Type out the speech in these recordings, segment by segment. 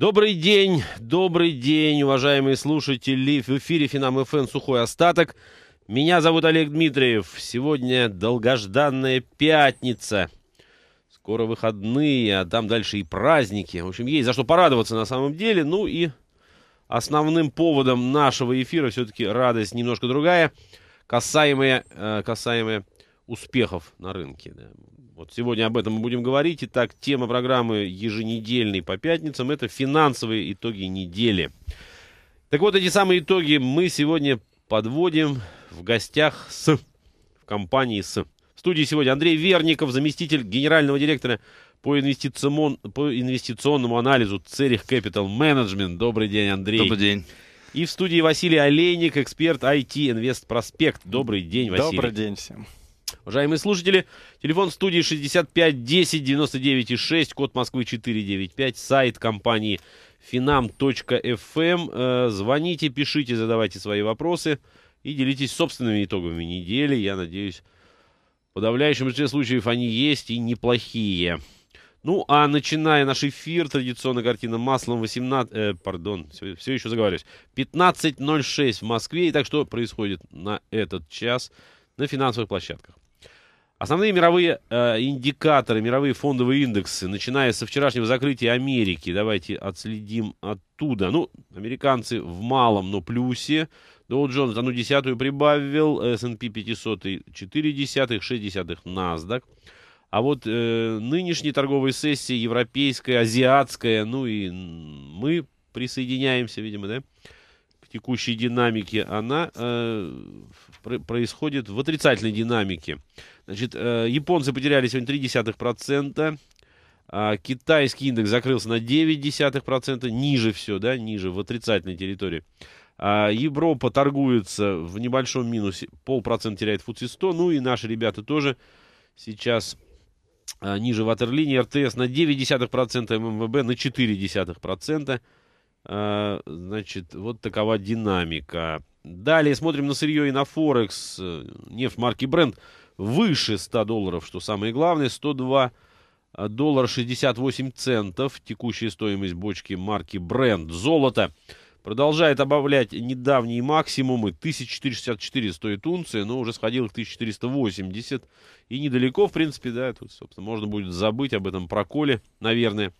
Добрый день, уважаемые слушатели. В эфире Finam.fm «Сухой остаток». Меня зовут Олег Дмитриев. Сегодня долгожданная пятница. Скоро выходные, а там дальше и праздники. В общем, есть за что порадоваться на самом деле. Ну и основным поводом нашего эфира все-таки радость немножко другая, касаемая успехов на рынке. Да. Вот сегодня об этом мы будем говорить. Итак, тема программы еженедельной по пятницам — это финансовые итоги недели. Так вот, эти самые итоги мы сегодня подводим в гостях в компании. В студии сегодня Андрей Верников, заместитель генерального директора по инвестиционному анализу Церих Кэпитал Менеджмент. Добрый день, Андрей. Добрый день. И в студии Василий Олейник, эксперт АйТи Инвест Проспект. Добрый день, Василий. Добрый день всем. Уважаемые слушатели, телефон студии 65 10 99 6, код Москвы 495, сайт компании Finam.fm. Звоните, пишите, задавайте свои вопросы и делитесь собственными итогами недели. Я надеюсь, в подавляющем большинстве случаев они есть и неплохие. Ну, а начиная наш эфир, традиционно картина маслом, 15:06 в Москве. Итак, что происходит на этот час на финансовых площадках? Основные мировые индикаторы, мировые фондовые индексы, начиная со вчерашнего закрытия Америки. Давайте отследим оттуда. Ну, американцы в малом, но плюсе. Доу Джонс 0,1 прибавил, S&P 500 0,4, 0,6 NASDAQ. А вот нынешние торговые сессии, европейская, азиатская, ну и мы присоединяемся, видимо, да, к текущей динамике, она происходит в отрицательной динамике. Значит, японцы потеряли сегодня 0,3%, китайский индекс закрылся на 0,9%, ниже все, да, ниже, в отрицательной территории. Европа торгуется в небольшом минусе, 0,5% теряет FTSE 100, ну и наши ребята тоже сейчас ниже ватерлинии. РТС на 0,9%, ММВБ на 0,4%. Значит, вот такова динамика. Далее смотрим на сырье и на Форекс. Нефть марки Brent выше $100, что самое главное, $102.68. Текущая стоимость бочки марки Brent. Золото продолжает обновлять недавние максимумы. 1464 стоит унция, но уже сходило к 1480. И недалеко, в принципе, да, тут, собственно, можно будет забыть об этом проколе, наверное.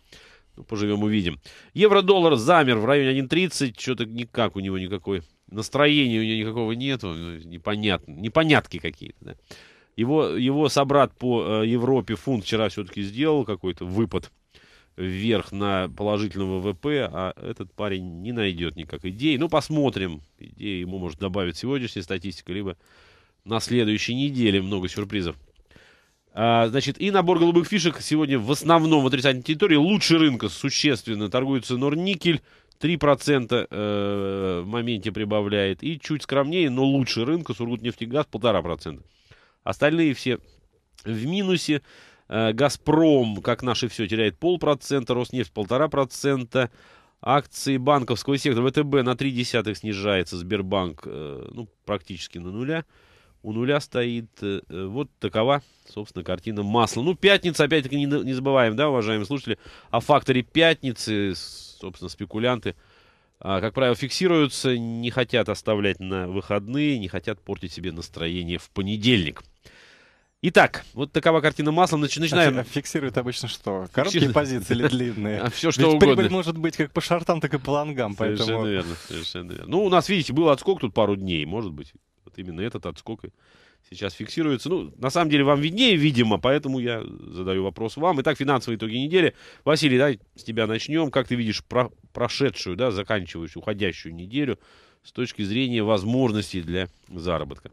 Ну, поживем, увидим. Евро-доллар замер в районе 1.30. Что-то никак у него никакой. Настроения у него никакого нет. Непонятно. Непонятки какие-то, да. Его собрат по Европе фунт вчера все-таки сделал какой-то выпад вверх на положительного ВВП, а этот парень не найдет никак идей. Ну, посмотрим. Идеи ему может добавить сегодняшняя статистика, либо на следующей неделе много сюрпризов. Значит, и набор голубых фишек сегодня в основном в отрицательной территории. Лучше рынка существенно торгуется Норникель. 3% в моменте прибавляет. И чуть скромнее, но лучше рынка Сургутнефтегаз 1,5%. Остальные все в минусе. Газпром, как наши все, теряет 0,5%, Роснефть 1,5%, акции банковского сектора ВТБ на 0,3 снижается, Сбербанк ну, практически на нуля, у нуля стоит. Вот такова, собственно, картина масла. Ну, пятница, опять-таки, не забываем, да, уважаемые слушатели, о факторе пятницы, собственно, спекулянты, как правило, фиксируются, не хотят оставлять на выходные, не хотят портить себе настроение в понедельник. Итак, вот такова картина маслом. Начинаем. Фиксирует обычно что? Короткие позиции или длинные? Все что ведь угодно. Прибыль может быть как по шортам, так и по лонгам. Совершенно поэтому... верно, совершенно верно. Ну, у нас, видите, был отскок тут пару дней, может быть. Вот именно этот отскок и сейчас фиксируется. Ну, на самом деле, вам виднее, видимо, поэтому я задаю вопрос вам. Итак, финансовые итоги недели. Василий, да, с тебя начнем. Как ты видишь прошедшую, да, заканчивающую, уходящую неделю с точки зрения возможностей для заработка?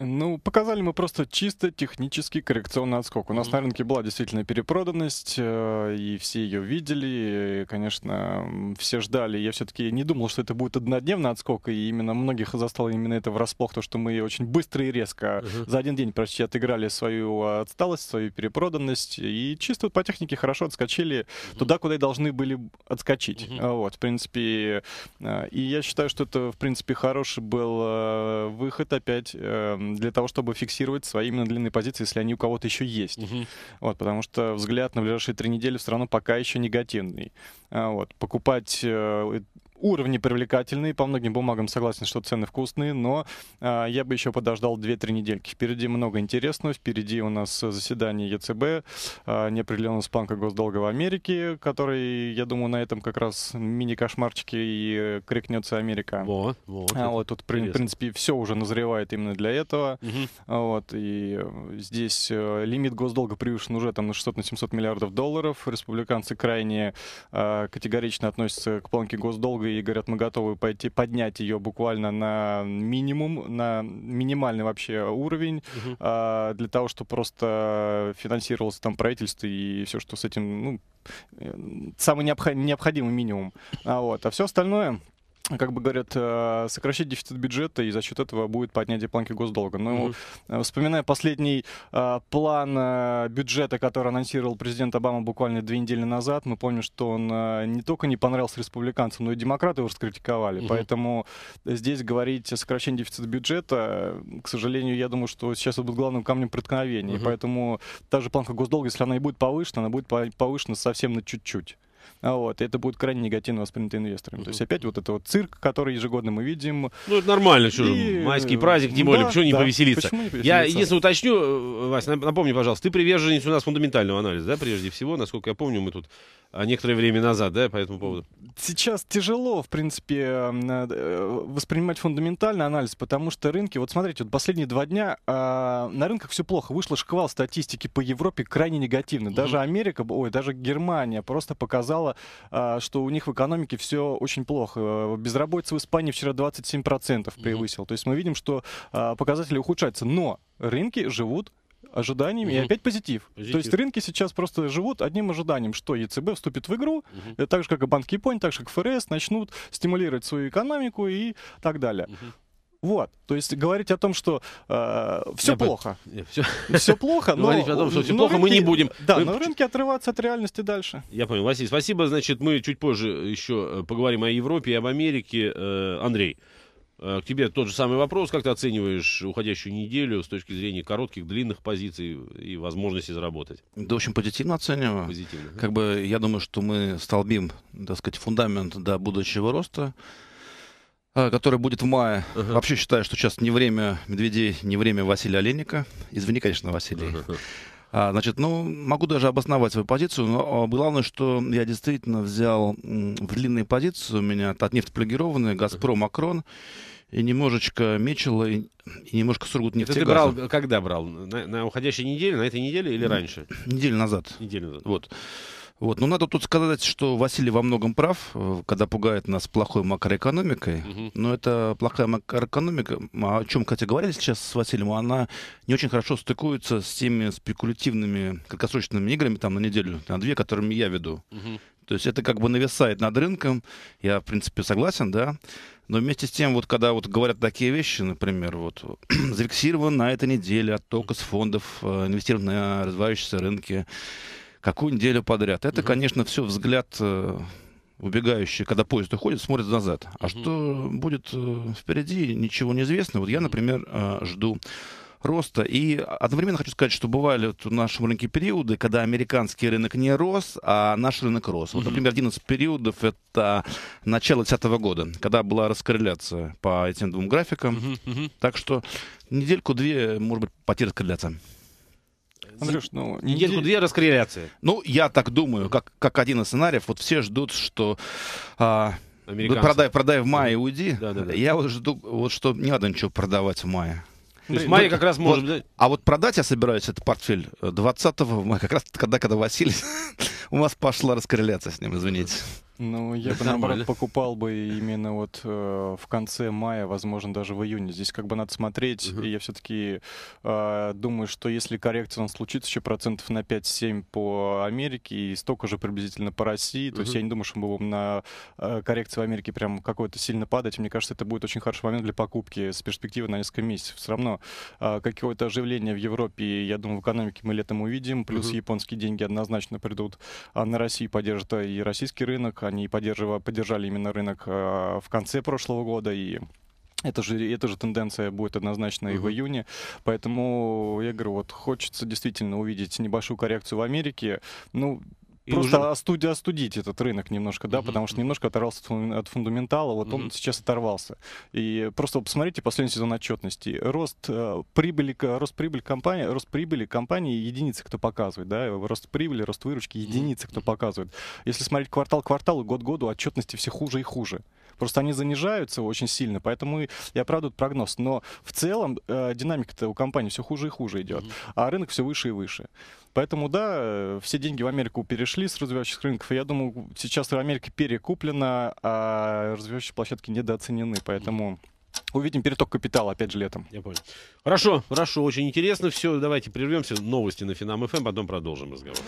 Ну, показали мы просто чисто технический коррекционный отскок. У нас на рынке была действительно перепроданность, и все ее видели, и, конечно, все ждали. Я все-таки не думал, что это будет однодневный отскок, и именно многих застало именно это врасплох, то, что мы очень быстро и резко за один день почти отыграли свою отсталость, свою перепроданность, и чисто по технике хорошо отскочили туда, куда и должны были отскочить. Вот, в принципе, и я считаю, что это, в принципе, хороший был выход опять для того, чтобы фиксировать свои именно длинные позиции, если они у кого-то еще есть. Вот, потому что взгляд на ближайшие 3 недели все равно пока еще негативный. Вот, покупать... Уровни привлекательные, по многим бумагам согласен, что цены вкусные, но я бы еще подождал 2-3 недельки. Впереди много интересного, впереди у нас заседание ЕЦБ, неопределенность банка госдолга в Америке, который, я думаю, на этом как раз мини-кошмарчики и крикнется Америка. Вот, тут, в принципе, все уже назревает именно для этого. Вот, и здесь лимит госдолга превышен уже там на 600-700 миллиардов долларов. Республиканцы крайне категорично относятся к планке госдолга и говорят, мы готовы пойти поднять ее буквально на минимум, на минимальный вообще уровень, для того, чтобы просто финансировалось там правительство и все, что с этим, ну, самый необходимый минимум. Вот. А все остальное... как бы говорят, сократить дефицит бюджета, и за счет этого будет поднятие планки госдолга. Но вспоминая последний план бюджета, который анонсировал президент Обама буквально 2 недели назад, мы помним, что он не только не понравился республиканцам, но и демократы его раскритиковали. Поэтому здесь говорить о сокращении дефицита бюджета, к сожалению, я думаю, что сейчас это будет главным камнем преткновения. Поэтому та же планка госдолга, если она и будет повышена, она будет повышена совсем на чуть-чуть. Вот, и это будет крайне негативно воспринято инвесторами. То есть опять вот это вот цирк, который ежегодно мы видим. Ну это нормально, что же, майский праздник, тем более, почему не повеселиться? Я единственное уточню, Вась, напомни, пожалуйста, ты приверженец у нас фундаментального анализа, да, прежде всего, насколько я помню, мы тут некоторое время назад, да, по этому поводу. Сейчас тяжело, в принципе, воспринимать фундаментальный анализ, потому что рынки, вот смотрите, вот последние 2 дня на рынках все плохо, вышла шквал статистики по Европе крайне негативно. Даже Америка, ой, даже Германия просто показала, что у них в экономике все очень плохо. Безработица в Испании вчера 27% превысила. То есть мы видим, что показатели ухудшаются. Но рынки живут ожиданиями и опять позитив. То есть рынки сейчас просто живут одним ожиданием, что ЕЦБ вступит в игру, так же как и Банк Японии, так же как ФРС, начнут стимулировать свою экономику и так далее. Вот, то есть говорить о том, что все плохо, все плохо, но говорить о том, что все плохо, мы не будем. Да, на рынке отрываться от реальности дальше. Я понял, Василий, спасибо. Значит, мы чуть позже еще поговорим о Европе и об Америке. Андрей, к тебе тот же самый вопрос. Как ты оцениваешь уходящую неделю с точки зрения коротких, длинных позиций и возможности заработать? Да, в общем, позитивно оцениваю. Позитивно. Как бы я думаю, что мы столбим, так сказать, фундамент до будущего роста, который будет в мае. Вообще считаю, что сейчас не время медведей, не время Василия Олейника. Извини, конечно, Василий. Значит, ну, могу даже обосновать свою позицию, но главное, что я действительно взял в длинные позиции. У меня татнефтеплегированные, Газпром, Акрон, и немножечко Мечела, и немножко Сургутнефтегаза. Ты брал, когда брал? На уходящей неделе, на этой неделе или раньше? Неделю назад. Неделю назад. Вот. Вот. Но надо тут сказать, что Василий во многом прав, когда пугает нас плохой макроэкономикой. Но эта плохая макроэкономика, о чем, кстати, говорили сейчас с Василием, она не очень хорошо стыкуется с теми спекулятивными краткосрочными играми там, на неделю, на 2, которыми я веду. То есть это как бы нависает над рынком, я, в принципе, согласен, да. Но вместе с тем, вот когда вот говорят такие вещи, например, вот зафиксирован на этой неделе отток из фондов, инвестирован на развивающиеся рынки, какую неделю подряд. Это, конечно, все взгляд убегающий, когда поезд уходит, смотрит назад. А что будет впереди, ничего не известно. Вот я, например, жду роста. И одновременно хочу сказать, что бывали в нашем рынке периоды, когда американский рынок не рос, а наш рынок рос. Вот, например, один из периодов — это начало 2010 года, когда была раскорреляция по этим 2 графикам. Так что недельку-две, может быть, потеря раскорреляция. Андрюш, ну, недельку-две раскорреляции. Ну, я так думаю, как один из сценариев. Вот все ждут, что продай в мае и уйди. Да. Я вот жду, вот, что не надо ничего продавать в мае. То есть в мае как раз может... Вот, а вот продать я собираюсь этот портфель 20 мая, как раз когда Василий... У вас пошла раскорреляция с ним, извините. Ну, я бы, наоборот, покупал бы именно вот в конце мая, возможно, даже в июне. Здесь как бы надо смотреть, и я все-таки думаю, что если коррекция случится, еще процентов на 5-7 по Америке и столько же приблизительно по России, то есть я не думаю, что мы будем на коррекции в Америке прям какой-то сильно падать. Мне кажется, это будет очень хороший момент для покупки с перспективы на несколько месяцев. Все равно какое-то оживление в Европе, я думаю, в экономике мы летом увидим, плюс японские деньги однозначно придут, а на Россию поддержат и российский рынок, они поддержали именно рынок в конце прошлого года, и Это же тенденция будет однозначно и в июне. Поэтому, я говорю, вот хочется действительно увидеть небольшую коррекцию в Америке. Ну, и просто уже... остудить этот рынок немножко, да, потому что немножко оторвался от фундаментала, вот он сейчас оторвался. И просто посмотрите последний сезон отчетности. Рост прибыли компании единицы, кто показывает, да, рост прибыли, рост выручки, единицы, кто показывает. Если смотреть квартал к кварталу, год к году, отчетности все хуже и хуже. Просто они занижаются очень сильно, поэтому и оправдывают прогноз. Но в целом динамика-то у компании все хуже и хуже идет, а рынок все выше и выше. Поэтому, да, все деньги в Америку перешли с развивающихся рынков. И я думаю, сейчас Америка перекуплена, а развивающиеся площадки недооценены. Поэтому... увидим переток капитала, опять же, летом. Я понял. Хорошо, хорошо, очень интересно все. Давайте прервемся. Новости на Finam.fm, потом продолжим разговор.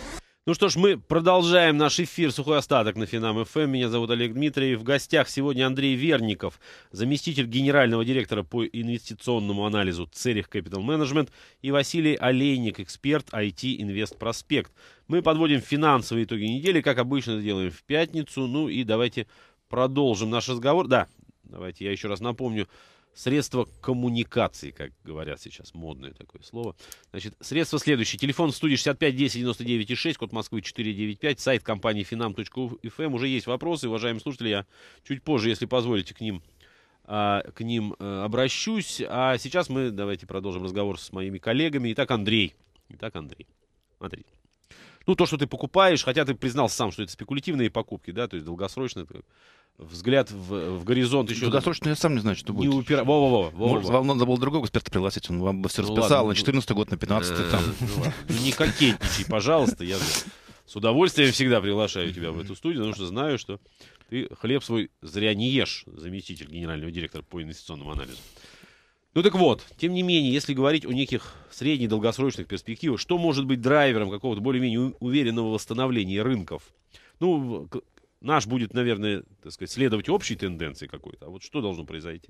Ну что ж, мы продолжаем наш эфир «Сухой остаток» на Finam.fm. Меня зовут Олег Дмитриев. В гостях сегодня Андрей Верников, заместитель генерального директора по инвестиционному анализу «Церих Кэпитал Менеджмент», и Василий Олейник, эксперт «АйТи Инвест Проспект». Мы подводим финансовые итоги недели, как обычно делаем в пятницу. Ну и давайте продолжим наш разговор. Да. Давайте я еще раз напомню, средства коммуникации, как говорят сейчас, модное такое слово. Значит, средства следующие. Телефон в студии 65 10 99 6, код Москвы 495, сайт компании Finam.fm. Уже есть вопросы, уважаемые слушатели, я чуть позже, если позволите, к ним обращусь. А сейчас мы давайте продолжим разговор с моими коллегами. Итак, Андрей, смотри. Ну, то, что ты покупаешь, хотя ты признался сам, что это спекулятивные покупки, да, то есть долгосрочные. Взгляд в горизонт еще... Долгосрочно я сам не знаю, что будет. Вам надо было другого эксперта пригласить, он вам бы все расписал на 14 год, на 15-й там. Не кокетничай, пожалуйста, я с удовольствием всегда приглашаю тебя в эту студию, потому что знаю, что ты хлеб свой зря не ешь, заместитель генерального директора по инвестиционному анализу. Ну так вот, тем не менее, если говорить о неких среднедолгосрочных перспективах, что может быть драйвером какого-то более-менее уверенного восстановления рынков? Ну... Наш будет, наверное, так сказать, следовать общей тенденции какой-то. А вот что должно произойти?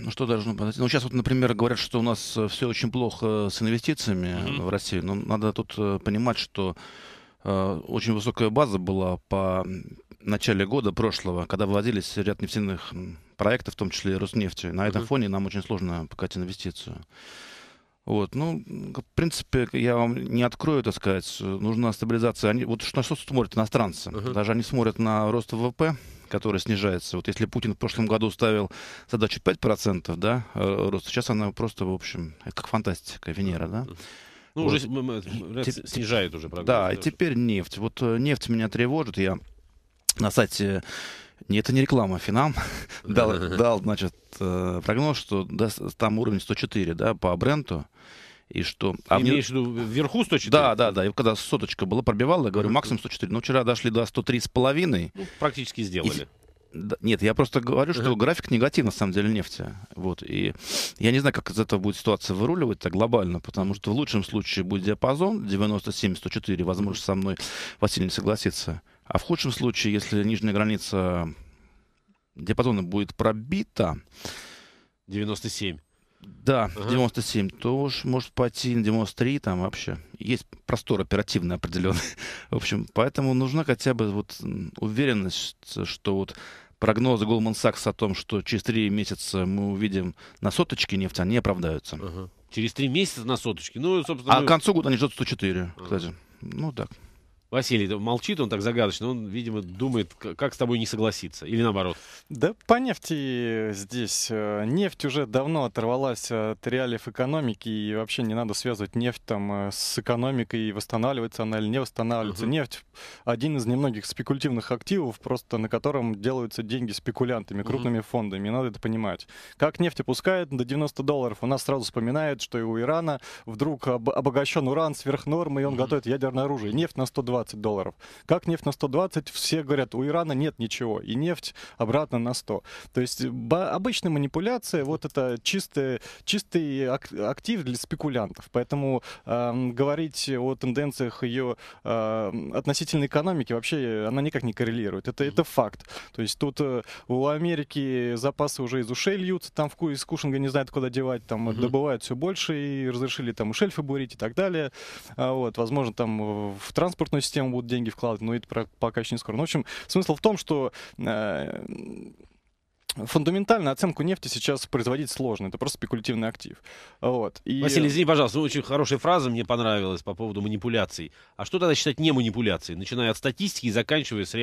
Ну, что должно произойти? Ну, сейчас вот, например, говорят, что у нас все очень плохо с инвестициями в России. Но надо тут понимать, что очень высокая база была по начале года прошлого, когда вводились ряд нефтяных проектов, в том числе и Роснефти. На этом фоне нам очень сложно покатить инвестицию. Вот, ну, в принципе, я вам не открою, так сказать, нужна стабилизация. Они, вот на что смотрят иностранцы? Даже они смотрят на рост ВВП, который снижается. Вот если Путин в прошлом году ставил задачу 5%, да, роста, сейчас она просто, в общем, как фантастика, Венера, да? Ну, вот. Уже снижает уже прогноз. Да, и теперь нефть. Вот нефть меня тревожит, я на сайте... Это не реклама, Finam дал, значит, прогноз, что там уровень 104, да, по Бренту. И что... Имеешь в виду вверху 104? Да. И когда соточка была, пробивала, я говорю, максимум 104. Ну, вчера дошли до 103,5. Ну, практически сделали. Нет, я просто говорю, что график негатив, на самом деле, нефти. Вот. И я не знаю, как из этого будет ситуация выруливать так глобально, потому что в лучшем случае будет диапазон 97-104, возможно, со мной Василий не согласится. А в худшем случае, если нижняя граница диапазона будет пробита... 97. Да, 97. То уж может пойти на 93 там вообще. Есть простор оперативный определенный. В общем, поэтому нужна хотя бы вот уверенность, что вот прогнозы Goldman Sachs о том, что через 3 месяца мы увидим на соточке нефть, они оправдаются. Через 3 месяца на соточке? Ну, собственно, к концу года они ждут 104, кстати. Ну, так. Василий молчит, он так загадочно, он, видимо, думает, как с тобой не согласиться, или наоборот. Да по нефти здесь. Нефть уже давно оторвалась от реалиев экономики, и вообще не надо связывать нефть там с экономикой, восстанавливается она или не восстанавливается. Нефть — один из немногих спекулятивных активов, просто на котором делаются деньги спекулянтами, крупными фондами, и надо это понимать. Как нефть опускает до $90, у нас сразу вспоминают, что и у Ирана вдруг обогащен уран сверх нормы, и он готовит ядерное оружие. Нефть на $120. Как нефть на 120? Все говорят, у Ирана нет ничего. И нефть обратно на 100. То есть обычная манипуляция, вот это чистый актив для спекулянтов. Поэтому говорить о тенденциях ее относительно экономики, вообще она никак не коррелирует. Это факт. То есть тут у Америки запасы уже из ушей льются, там из Кушинга не знают, куда девать, там добывают все больше, и разрешили там шельфы бурить и так далее. Вот, возможно, там в транспортную систему будут деньги вкладывать, но это пока еще не скоро. Но, в общем, смысл в том, что Фундаментально оценку нефти сейчас производить сложно. Это просто спекулятивный актив. Вот. И... Василий, извини, пожалуйста, очень хорошая фраза мне понравилась по поводу манипуляций. А что тогда считать не манипуляцией? Начиная от статистики и заканчивая с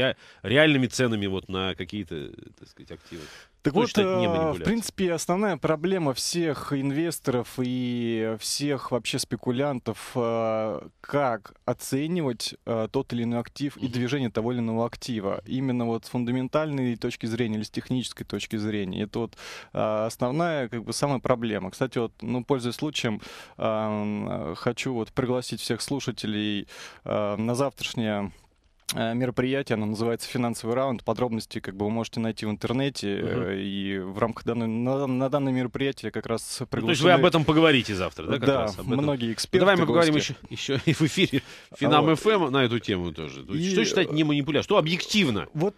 реальными ценами вот на какие-то, так сказать, активы. Так вот, в принципе, основная проблема всех инвесторов и всех вообще спекулянтов, как оценивать тот или иной актив и движение того или иного актива. Именно вот с фундаментальной точки зрения или с технической точки зрения. Это вот основная, как бы, самая проблема. Кстати, вот, ну, пользуясь случаем, хочу вот пригласить всех слушателей на завтрашнее мероприятие, оно называется «Финансовый раунд». Подробности, как бы, вы можете найти в интернете. И в рамках данного мероприятия как раз приглашены... Ну, то есть вы об этом поговорите завтра, да? Как да, раз об этом. Многие эксперты. Ну, давай мы поговорим еще и в эфире Finam.fm на эту тему тоже. И... Что считать не манипуляцией? Что объективно? Вот,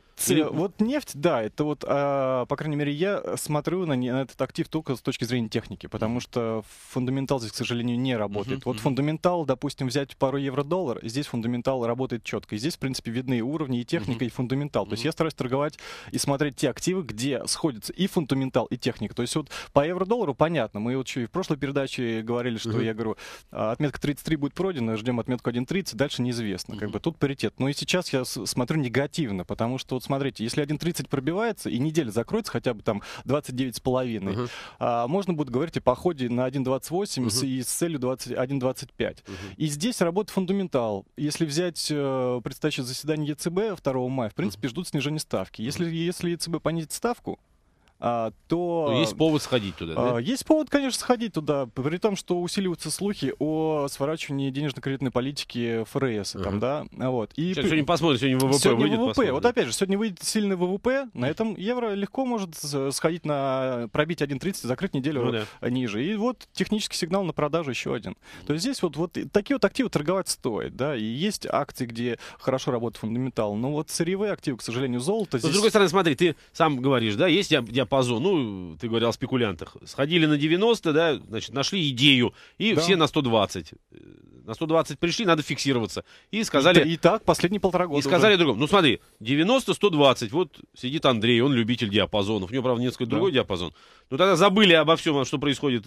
вот нефть, да, это вот, по крайней мере, я смотрю на этот актив только с точки зрения техники, потому что фундаментал здесь, к сожалению, не работает. Вот фундаментал, допустим, взять пару евро-доллар, здесь фундаментал работает четко. И здесь, в принципе, видны уровни и техника, и фундаментал. То есть я стараюсь торговать и смотреть те активы, где сходятся и фундаментал, и техника. То есть вот по евро-доллару понятно. Мы вот еще и в прошлой передаче говорили, что я говорю, отметка 33 будет пройдена, ждем отметку 1.30, дальше неизвестно. Как бы тут паритет. Но и сейчас я смотрю негативно, потому что вот смотрите, если 1.30 пробивается и неделя закроется хотя бы там 29,5, можно будет говорить о походе на 1.28 и с целью 1.25. И здесь работает фундаментал. Если взять предстоящий заседание ЕЦБ 2 мая, в принципе, ждут снижения ставки. Если ЕЦБ понизит ставку, то... Но есть повод сходить туда, да? Есть повод, конечно, сходить туда, при том, что усиливаются слухи о сворачивании денежно-кредитной политики ФРС. Там, да? Вот. И сегодня посмотрим, сегодня ВВП сегодня выйдет. ВВП. Вот опять же, сегодня выйдет сильный ВВП, на этом евро легко может сходить на... пробить 1.30, закрыть неделю ниже. И вот технический сигнал на продажу еще один. То есть здесь вот такие вот активы торговать стоит, да, и есть акции, где хорошо работает фундаментал, но вот сырьевые активы, к сожалению, золото... Здесь... С другой стороны, смотри, ты сам говоришь, да, есть диапазон, ну, ты говорил о спекулянтах. Сходили на 90, да, значит, нашли идею, и все на 120. На 120 пришли, надо фиксироваться. И сказали... И так, последние полтора года. И сказали другому. Ну, смотри, 90-120, вот сидит Андрей, он любитель диапазонов. У него, правда, несколько другой диапазон. Но тогда забыли обо всем, что происходит,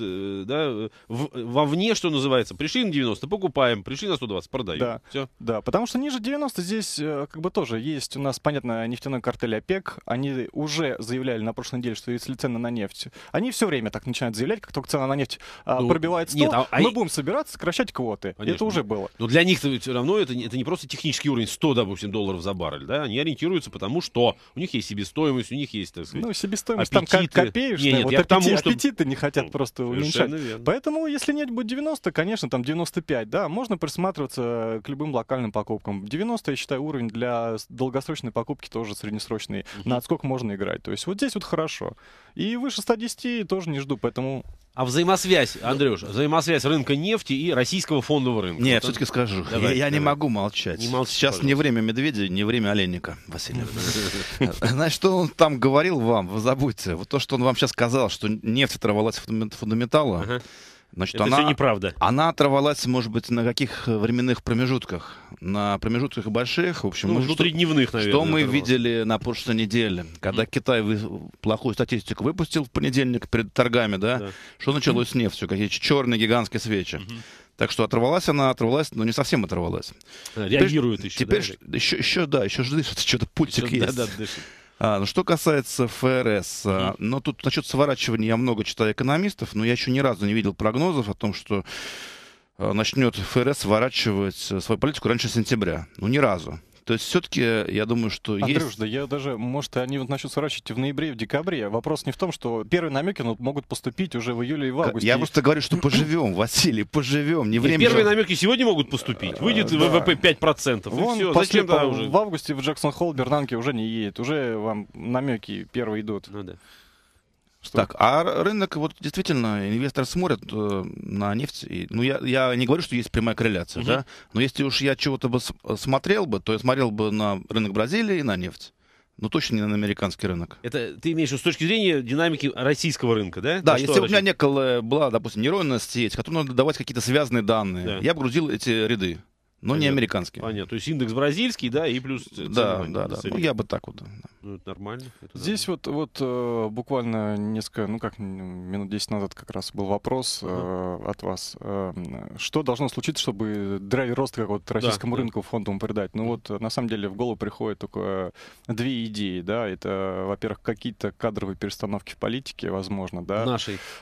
да, вовне, что называется. Пришли на 90, покупаем, пришли на 120, продаем. Да, все. Да, потому что ниже 90 здесь, как бы, тоже есть у нас, понятно, нефтяной картель ОПЕК. Они уже заявляли на прошлой неделе, что если цены на нефть, они все время так начинают заявлять, как только цена на нефть пробивает 100, мы будем собираться сокращать квоты. Конечно, это уже было. Но для них все равно это не просто технический уровень 100, допустим, долларов за баррель, да, они ориентируются, потому что у них есть себестоимость, у них есть, так сказать, ну, себестоимость аппетиты. Там копеечная, вот аппетиты не хотят просто уменьшать. Верно. Поэтому, если нефть будет 90, конечно, там 95, да, можно присматриваться к любым локальным покупкам. 90, я считаю, уровень для долгосрочной покупки тоже среднесрочный. На отскок можно играть. То есть вот здесь вот хорошо. И выше 110 тоже не жду, поэтому... А взаимосвязь, Андрюш, взаимосвязь рынка нефти и российского фондового рынка? Нет, все-таки скажу. Давай, я не могу молчать. Не молчи, сейчас пожалуйста. Не время Медведя, не время Олейника, Василий. Значит, что он там говорил вам, вы забудьте. Вот то, что он вам сейчас сказал, что нефть оторвалась от фундаментала, значит, это все неправда. Она оторвалась, может быть, на каких временных промежутках? На промежутках больших, в общем, ну, внутридневных, наверное. Что мы видели на прошлой неделе, когда Китай плохую статистику выпустил в понедельник перед торгами, да? Что началось с нефтью? Какие черные гигантские свечи. Так что оторвалась она, но не совсем оторвалась. Реагирует еще. Теперь еще дышит, что-то пультик есть. Что касается ФРС, но тут насчет сворачивания я много читаю экономистов, но я еще ни разу не видел прогнозов о том, что начнет ФРС сворачивать свою политику раньше сентября. Ну, ни разу. То есть все-таки, я думаю, что Андрюш, есть... да я даже, может, они вот начнут сворачивать в ноябре и в декабре. Вопрос не в том, что первые намеки могут поступить уже в июле и в августе. Я просто говорю, что поживем, Василий, поживем. Не время первые намеки сегодня могут поступить. Выйдет ВВП 5%. Вон, и все. Зачем там уже? В августе в Джексон-Холл Бернанке уже не едет. Уже вам намеки первые идут. Ну, да. Так, а рынок, вот действительно, инвесторы смотрят на нефть. И, ну, я не говорю, что есть прямая корреляция, да? Но если уж я чего-то бы смотрел бы, то я смотрел бы на рынок Бразилии и на нефть. Но точно не на американский рынок. Это ты имеешь в виду с точки зрения динамики российского рынка, да? Да, если у меня была, допустим, нейронная сеть, которой надо давать какие-то связанные данные, я бы грузил эти ряды. Но понятно. Не американский. Понятно. То есть индекс бразильский, да, и плюс... Да. Ну, я бы так вот. Да. Ну, это нормально. Это здесь нормально. Вот буквально несколько, ну как, минут 10 назад как раз был вопрос от вас. Что должно случиться, чтобы драйвер роста какого-то российскому рынку фондовому придать? Ну вот, на самом деле, в голову приходят только две идеи, да. Это, во-первых, какие-то кадровые перестановки в политике, возможно, да.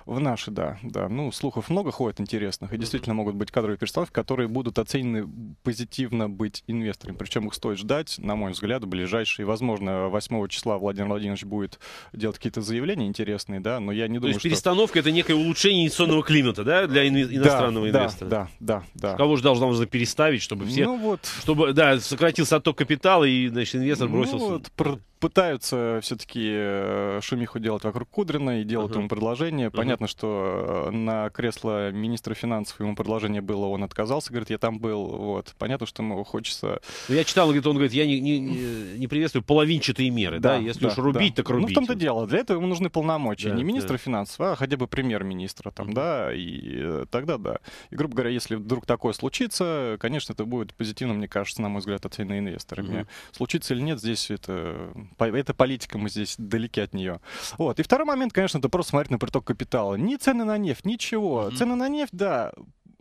В нашей, да. Ну, слухов много ходит интересных, и действительно могут быть кадровые перестановки, которые будут оценены... позитивно быть инвестором. Причем их стоит ждать, на мой взгляд, ближайшие. Возможно, 8 числа Владимир Владимирович будет делать какие-то заявления интересные, да, но я не думаю, что... То есть перестановка — это некое улучшение инвестиционного климата, да, для иностранного инвестора? Да. Кого же должно переставить, чтобы все... Ну вот... Чтобы, да, сократился отток капитала, и, значит, инвестор бросился... Ну вот... Пытаются все-таки шумиху делать вокруг Кудрина и делают ему предложение. Понятно, что на кресло министра финансов ему предложение было, он отказался, говорит, я там был. Вот. Понятно, что ему хочется... Я читал, он говорит, я не приветствую половинчатые меры. Да, да? Если уж рубить, так рубить. Ну, в том-то дело. Для этого ему нужны полномочия. Да, не министра финансов, а хотя бы премьер-министра. И тогда да. И, грубо говоря, если вдруг такое случится, конечно, это будет позитивно, мне кажется, на мой взгляд, оценено инвесторами. Случится или нет, здесь это политика, мы здесь далеки от нее. Вот. И второй момент, конечно, это просто смотреть на приток капитала. Ни цены на нефть, ничего. Цены на нефть, да,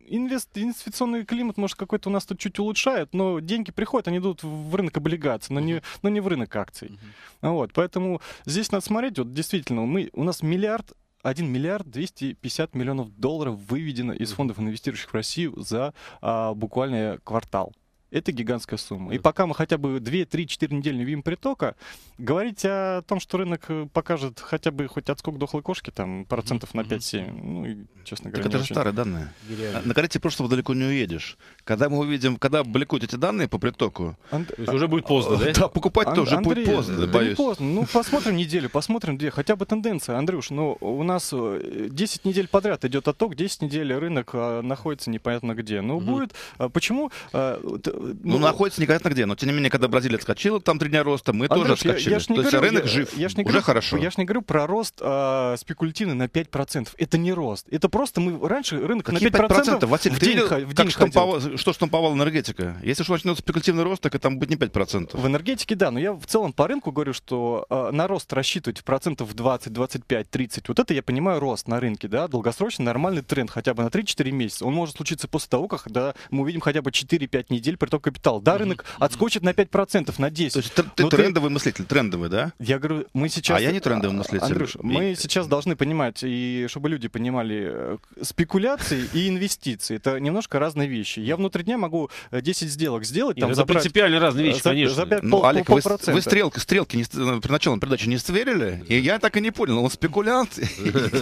инвестиционный климат, может, какой-то у нас тут чуть улучшает, но деньги приходят, они идут в рынок облигаций, но не в рынок акций. Вот. Поэтому здесь надо смотреть, вот действительно, у нас 1 миллиард 250 миллионов долларов выведено из фондов, инвестирующих в Россию за буквально квартал. Это гигантская сумма. И пока мы хотя бы 2-3-4 недели не видим притока, говорить о том, что рынок покажет хотя бы хоть отскок дохлой кошки, там, процентов на 5-7, ну, честно говоря, так это же старые данные. На коррекции прошлого далеко не уедешь. Когда мы увидим, когда опубликуют эти данные по притоку, то есть уже будет поздно, да? Да, покупать тоже будет поздно, боюсь. Ну, посмотрим неделю, посмотрим две, хотя бы тенденция, Андрюш. Ну, у нас 10 недель подряд идет отток, 10 недель рынок находится непонятно где. Ну, будет... Почему... Ну, находится непонятно где, но тем не менее, когда Бразилия отскочила, там 3 дня роста, мы тоже отскочили. Рынок жив, уже хорошо. Я же не говорю про рост спекулятивный на 5%. Это не рост. Это просто мы раньше рынок какие на 5%, Василий, в день ходил. Что штамповала энергетика? Если что начнется спекулятивный рост, так и там будет не 5%. В энергетике, да, но я в целом по рынку говорю, что на рост рассчитывать в процентов 20, 25, 30, вот это я понимаю рост на рынке, да, долгосрочный нормальный тренд, хотя бы на 3-4 месяца. Он может случиться после того, когда мы увидим хотя бы 4-5 недель приток капитала. Да, рынок отскочит на 5%, на 10%. То есть ты трендовый мыслитель, трендовый, да? Я говорю, мы сейчас... А я не трендовый мыслитель. Андрюш, мы сейчас должны понимать, и чтобы люди понимали, спекуляции и инвестиции — это немножко разные вещи. Я внутри дня могу 10 сделок сделать. Там это принципиально разные вещи, конечно. Ну, Алик, вы стрелки при начале передачи не сверили, и я так и не понял, он спекулянт?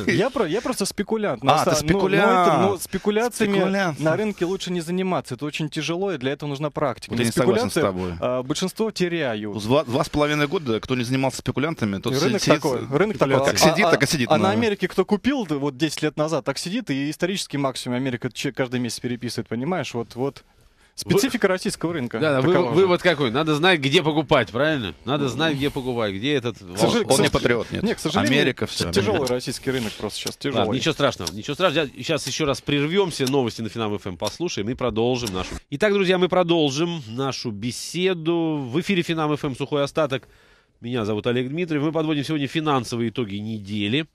Я просто спекулянт. А, ты спекулянт. Но спекуляциями на рынке лучше не заниматься, это очень тяжело, и для этого нужна практика. Вот я не согласен с тобой. Большинство теряют. 2,5 года, кто не занимался спекулянтами, тот рынок сидит. Рынок такой. Как сидит, так и сидит. А на Америке кто купил вот 10 лет назад, так сидит, и исторический максимум Америка каждый месяц переписывает, понимаешь? Вот. Специфика российского рынка. Да, вывод какой? Надо знать, где покупать, правильно? Надо знать, где покупать. Где этот... Он не патриот, нет. Нет, к сожалению, Америка все. Тяжелый российский рынок просто сейчас, тяжелый. Ладно, ничего страшного. Сейчас еще раз прервемся, новости на Finam.fm послушаем и продолжим нашу... Итак, друзья, мы продолжим нашу беседу. В эфире Finam.fm «Сухой остаток». Меня зовут Олег Дмитриев. Мы подводим сегодня финансовые итоги недели.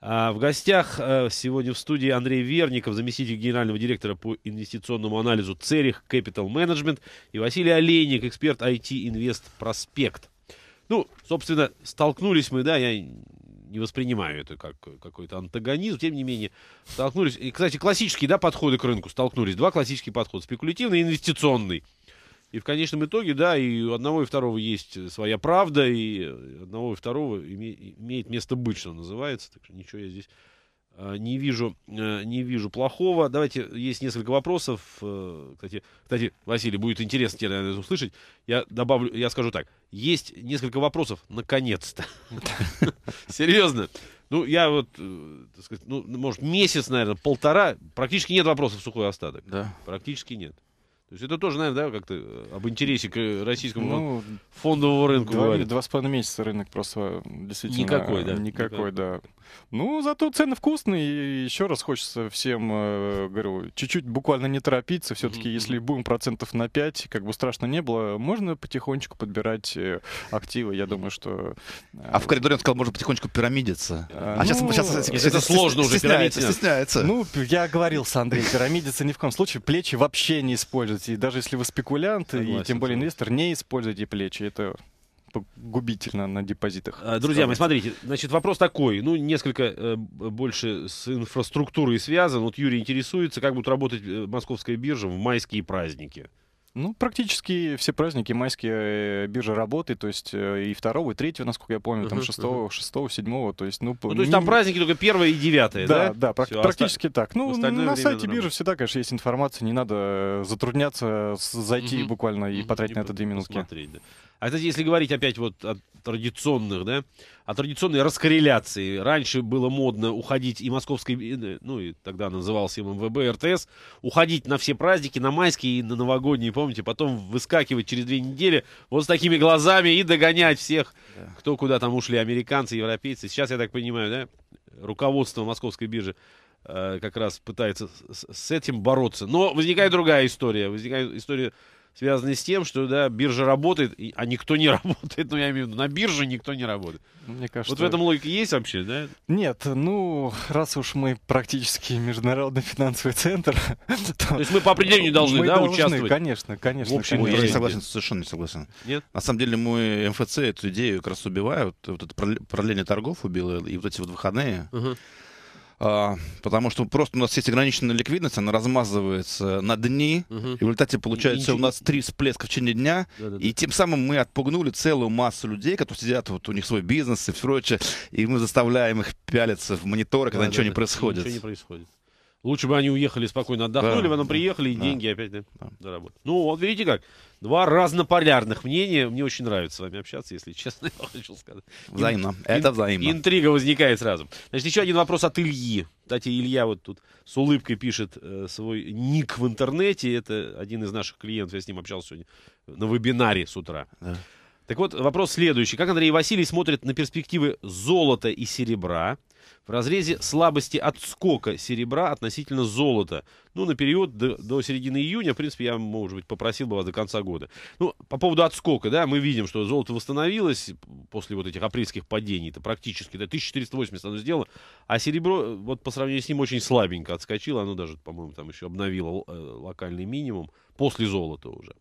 В гостях сегодня в студии Андрей Верников, заместитель генерального директора по инвестиционному анализу Церих Кэпитал Менеджмент, и Василий Олейник, эксперт АйТи Инвест Проспект. Ну, собственно, столкнулись мы, да, я не воспринимаю это как какой-то антагонизм, тем не менее, столкнулись. И, кстати, классические, да, подходы к рынку столкнулись. Два классических подхода: спекулятивный и инвестиционный. И в конечном итоге, да, и у одного и второго есть своя правда, и одного и второго имеет место быть, что называется. Так что ничего я здесь не вижу плохого. Давайте, есть несколько вопросов. Кстати, Василий, будет интересно тебе, наверное, услышать. Я скажу так. Есть несколько вопросов, наконец-то. Серьезно. Ну, я вот, так сказать, ну, может, месяц, наверное, полтора, практически нет вопросов в сухой остаток. Практически нет. То есть это тоже, наверное, да, как-то об интересе к российскому фондовому рынку. Два с половиной месяца рынок просто действительно... Никакой. Ну, зато цены вкусные. И еще раз хочется всем, говорю, чуть-чуть буквально не торопиться. Все-таки, если будем 5%, как бы страшно не было, можно потихонечку подбирать активы. Я думаю, что... А в коридоре он сказал, можно потихонечку пирамидиться. Сейчас это сложно уже пирамидиться. Ну, я говорил с Андреем, пирамидиться ни в коем случае. Плечи вообще не используют. И даже если вы спекулянт, и тем более инвестор, не используйте плечи. Это губительно на депозитах. Друзья мои, смотрите, значит, вопрос такой. Ну, несколько больше с инфраструктурой связан. Вот Юрий интересуется, как будут работать московская биржа в майские праздники. Ну, практически все праздники майские биржа работает, то есть и 2, и 3, насколько я помню, там 6, 7, то есть, ну... то есть там праздники только 1 и 9, да? Да, да, все, практически так. Ну, на сайте биржи всегда, конечно, есть информация, не надо затрудняться, зайти буквально и потратить на это 2 минутки. Да. А, кстати, если говорить опять вот о традиционных, да, о традиционной раскорреляции. Раньше было модно уходить и московской, ну, и тогда назывался МВБ, РТС, уходить на все праздники, на майские и на новогодние, помните, потом выскакивать через 2 недели вот с такими глазами и догонять всех, кто куда там ушли, американцы, европейцы. Сейчас, я так понимаю, да, руководство московской биржи как раз пытается с этим бороться. Но возникает другая история, связанные с тем, что да, биржа работает, а никто не работает. Ну, я имею в виду, на бирже никто не работает. Мне кажется, вот в этом логике есть вообще, да? Нет, ну, раз уж мы практически международный финансовый центр... То есть мы по определению должны, да, участвовать? Конечно, конечно. Я не согласен, совершенно не согласен. Нет? На самом деле, мы МФЦ эту идею как раз убивают. Вот это продление торгов убило, и вот эти вот выходные... Потому что просто у нас есть ограниченная ликвидность, она размазывается на дни, и в результате получается у нас 3 всплеска в течение дня, и тем самым мы отпугнули целую массу людей, которые сидят, вот у них свой бизнес и все прочее, и мы заставляем их пялиться в мониторы, когда ничего не происходит. Ничего не происходит. Лучше бы они уехали спокойно, отдохнули, потом приехали, и деньги опять заработали. Ну, вот видите как, 2 разнополярных мнения, мне очень нравится с вами общаться, если честно, я хочу сказать. Взаимно, это взаимно. Интрига возникает сразу. Значит, еще один вопрос от Ильи. Кстати, Илья вот тут с улыбкой пишет свой ник в интернете, это один из наших клиентов, я с ним общался сегодня на вебинаре с утра. Да. Так вот, вопрос следующий. Как Андрей и Василий смотрят на перспективы золота и серебра в разрезе слабости отскока серебра относительно золота? Ну, на период до середины июня, в принципе, я, может быть, попросил бы вас до конца года. Ну, по поводу отскока, да, мы видим, что золото восстановилось после вот этих апрельских падений, это практически, да, 1480 оно сделало, а серебро, вот по сравнению с ним, очень слабенько отскочило, оно даже, по-моему, там еще обновило локальный минимум после золота уже.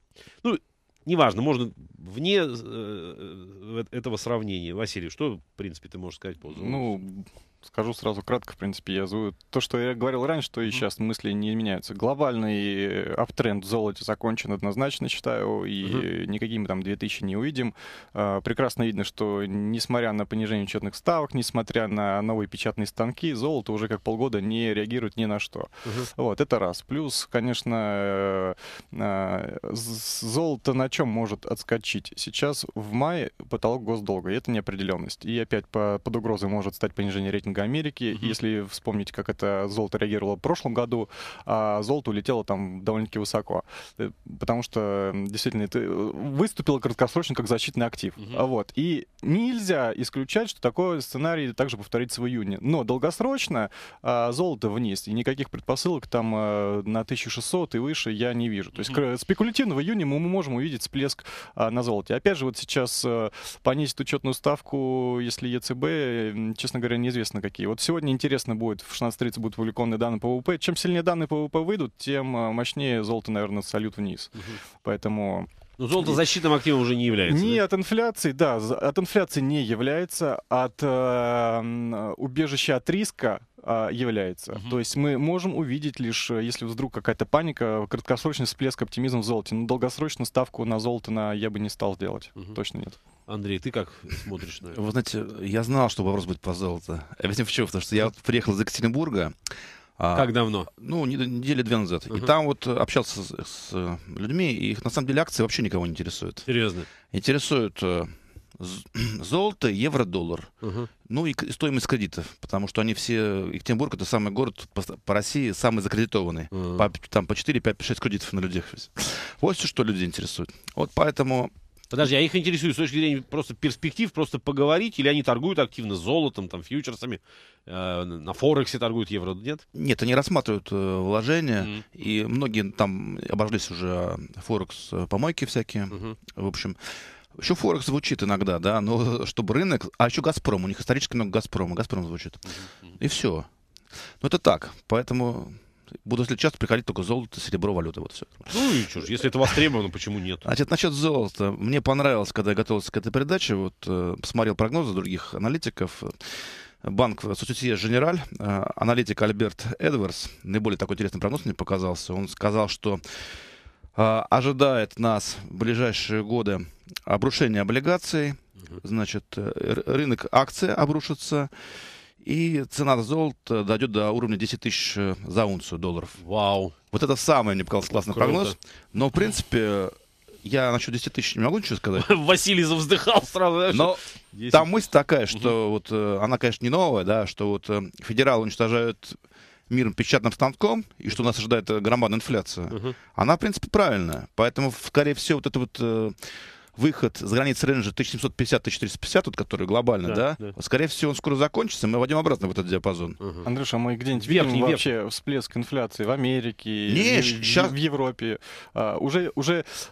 Ну, неважно, можно вне этого сравнения. Василий, что, в принципе, ты можешь сказать по золоту? Ну... Скажу сразу кратко, в принципе, то, что я говорил раньше, то и сейчас мысли не меняются. Глобальный аптренд в золоте закончен однозначно, считаю, и никакие мы там 2000 не увидим. Прекрасно видно, что несмотря на понижение учетных ставок, несмотря на новые печатные станки, золото уже как полгода не реагирует ни на что. Вот, это раз. Плюс, конечно, золото на чем может отскочить? Сейчас в мае потолок госдолга, и это неопределенность. И опять под угрозой может стать понижение рейтинга Америки. Если вспомнить, как это золото реагировало в прошлом году, а золото улетело там довольно-таки высоко. Потому что действительно это выступило краткосрочно как защитный актив. Вот. И нельзя исключать, что такой сценарий также повторится в июне. Но долгосрочно золото вниз. И никаких предпосылок там на 1600 и выше я не вижу. То есть спекулятивно в июне мы можем увидеть всплеск на золоте. Опять же, вот сейчас понизить учетную ставку, если ЕЦБ, честно говоря, неизвестно какие. Вот сегодня интересно будет, в 16:30 будут публикованные данные по ВВП. Чем сильнее данные по ВВП выйдут, тем мощнее золото, наверное, сольют вниз. Поэтому... Но золото защитным активом уже не является. Не от инфляции, да, от инфляции не является, от убежища от риска является. То есть мы можем увидеть лишь, если вдруг какая-то паника, краткосрочный всплеск оптимизма в золоте. Но долгосрочно ставку на золото я бы не стал делать. Точно нет. Андрей, ты как смотришь на это? Вы знаете, я знал, что вопрос будет по золоту. Объясню почему, потому что я приехал из Екатеринбурга. Как давно? Ну, недели 2 назад. И там вот общался с людьми, и их на самом деле акции вообще никого не интересуют. Серьезно? Интересуют золото, евро, доллар. Ну и стоимость кредитов, потому что они все... Екатеринбург — это самый город по России, самый закредитованный. Там по 4, 5, 6 кредитов на людях. Вот все, что люди интересует. Вот поэтому... Подожди, а их интересует с точки зрения просто перспектив, просто поговорить, или они торгуют активно золотом, там, фьючерсами, на Форексе торгуют евро, нет? Нет, они рассматривают вложения, и многие там обожглись уже Форекс-помойки всякие, в общем... Еще Форекс звучит иногда, да, но чтобы рынок... А еще Газпром, у них исторически много Газпрома, Газпром звучит. И все. Ну это так, поэтому буду, если часто, приходить только золото, серебро, валюта, вот все. Ну и что ж, если это востребовано, почему нет? Значит, насчет золота. Мне понравилось, когда я готовился к этой передаче, вот посмотрел прогнозы других аналитиков. Банк Сосьете Женераль, аналитик Альберт Эдвардс, наиболее такой интересный прогноз мне показался. Он сказал, что ожидает нас в ближайшие годы обрушение облигаций, значит, рынок акций обрушится, и цена золота дойдет до уровня 10 тысяч за унцию долларов. Вау! Вот это самый, мне показался классный прогноз. Но, в принципе, я насчет 10 тысяч не могу ничего сказать. Василий завздыхал сразу. Но там мысль такая, что вот она, конечно, не новая, да, что вот федералы уничтожают... миром печатным станком, и что нас ожидает громадная инфляция, она, в принципе, правильная. Поэтому, скорее всего, вот этот вот выход за границы рейнджа 1750-1450, вот, который глобальный, да, скорее всего, он скоро закончится, мы войдем обратно в этот диапазон. Андрюша, а мы где-нибудь видим вообще всплеск инфляции в Америке, в Европе? Уже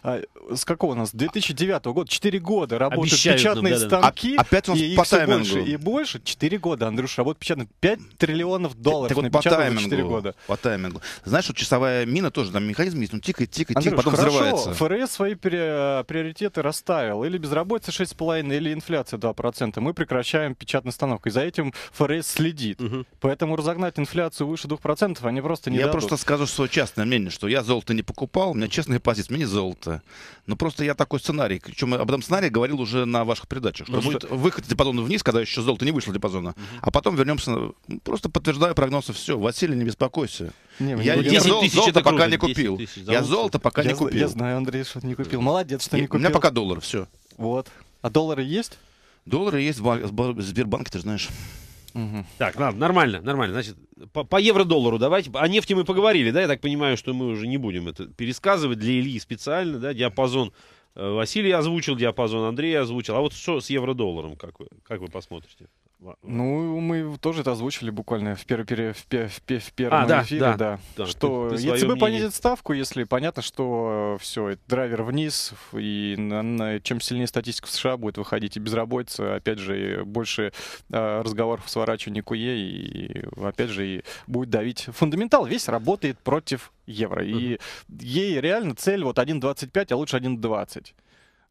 с какого у нас? 2009 года, 4 года работают печатные станки, и их все больше и больше. 4 года, Андрюша, работают печатные, 5 триллионов долларов напечатаны за 4 года. По таймингу. Знаешь, вот часовая мина тоже, там механизм есть, он тикает, тикает, тикает, потом взрывается. ФРС свои приоритеты расставил. Или безработица 6,5, или инфляция 2%. Мы прекращаем печатный станок. И за этим ФРС следит. Поэтому разогнать инфляцию выше 2% они просто не дадут. Я просто скажу свое честное мнение, что я золото не покупал, у меня честная позиция, мне не золото. Но просто я такой сценарий, причем об этом сценарии говорил уже на ваших передачах, что будет выход диапазона вниз, когда еще золото не вышло диапазона, а потом вернемся, просто подтверждаю прогнозы, все, Василий, не беспокойся. Я золото пока не купил. Я золото пока не купил. Я знаю, Андрей, что не купил. Молодец, что не купил. У меня пока доллар, все. Вот. А доллары есть? Доллары есть в Сбербанке, ты знаешь. Так, ладно, нормально, нормально. Значит, по евро-доллару давайте. О нефти мы поговорили, да? Я так понимаю, что мы уже не будем это пересказывать для Ильи специально, да? Диапазон Василий озвучил, диапазон Андрей озвучил. А вот что с евро-долларом, как вы посмотрите? Ну, мы тоже это озвучили буквально в первом эфире, да. Что ЕЦБ понизит ставку, если понятно, что все, это драйвер вниз, и чем сильнее статистика в США будет выходить и безработица, опять же, больше разговоров о сворачивании КУЕ, и опять же, и будет давить фундаментал, весь работает против евро, и ей реально цель вот 1,25, а лучше 1,20.